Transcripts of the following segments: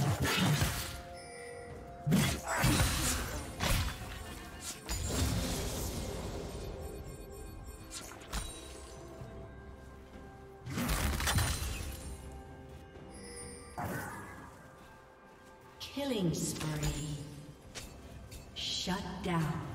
Killing spree. Shut down.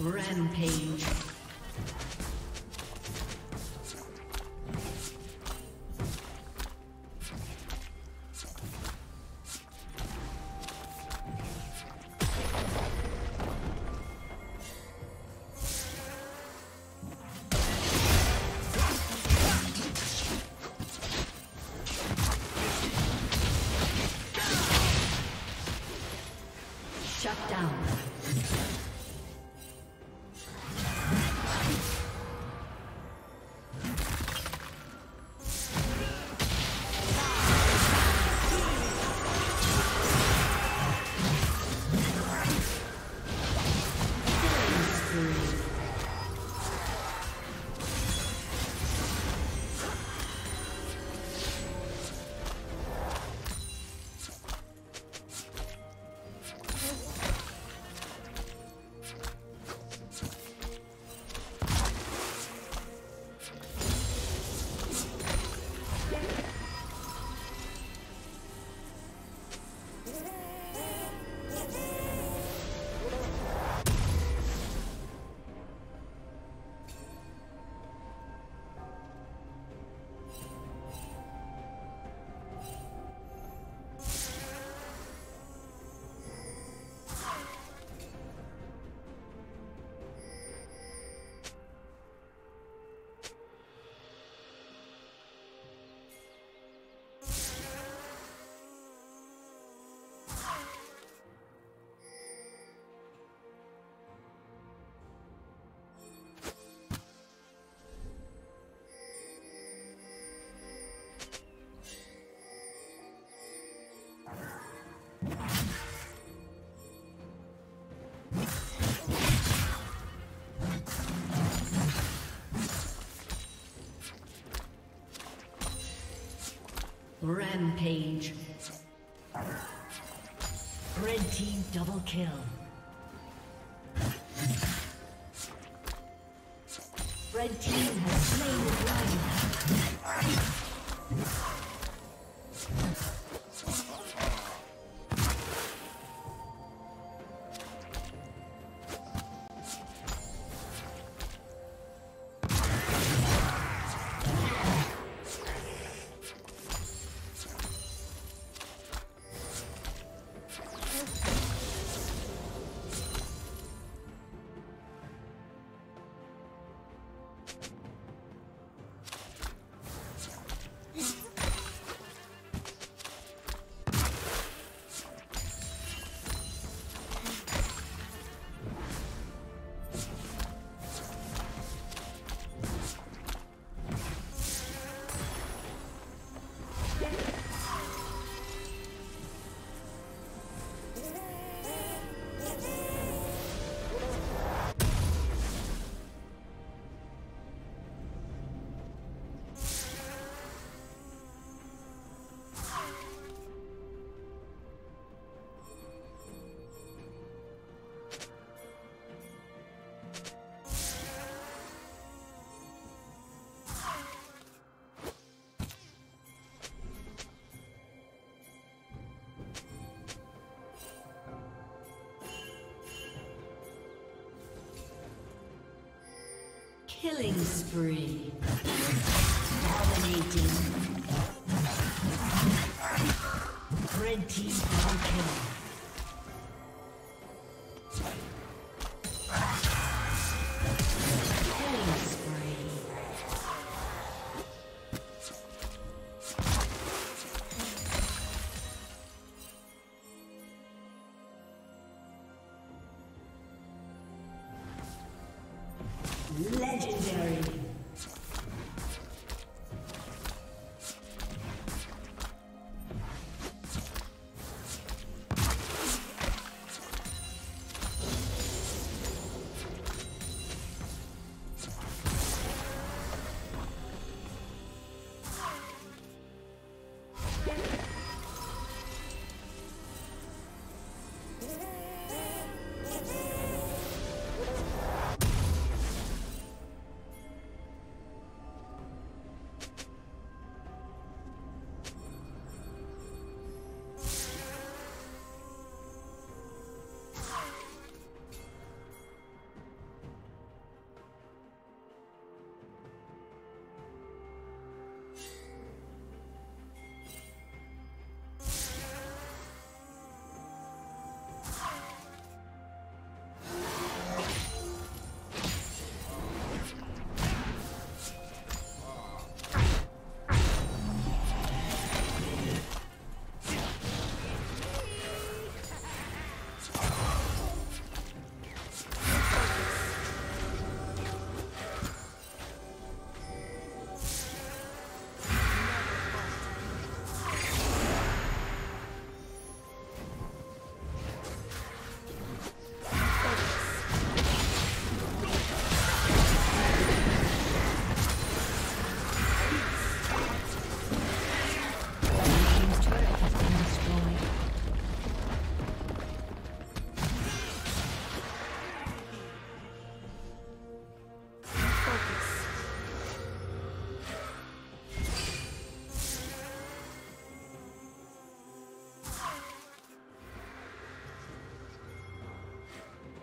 Rampage. Rampage. Red team double kill. Red team has slain the dragon. Killing spree. Dominating. Red team double kill. Legendary.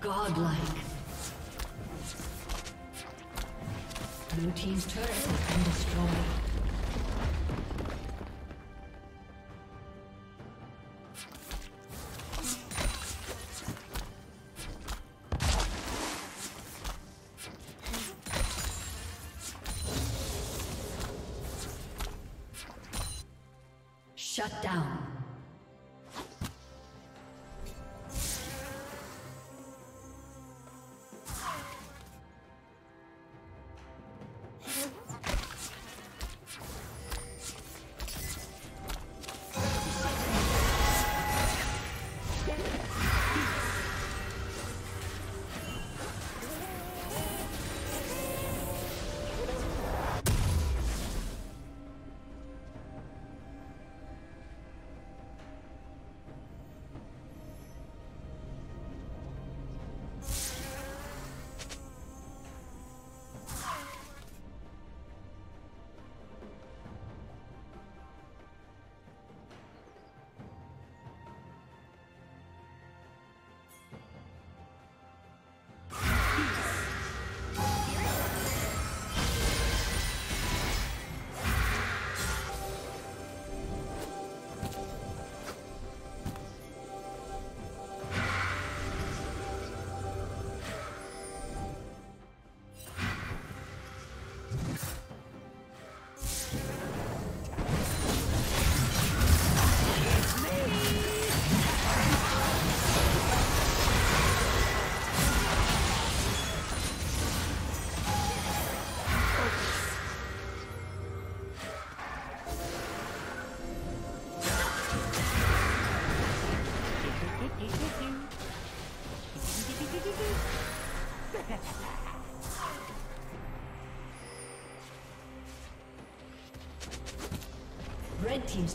Godlike. Blue team's turret has been destroyed. Red team's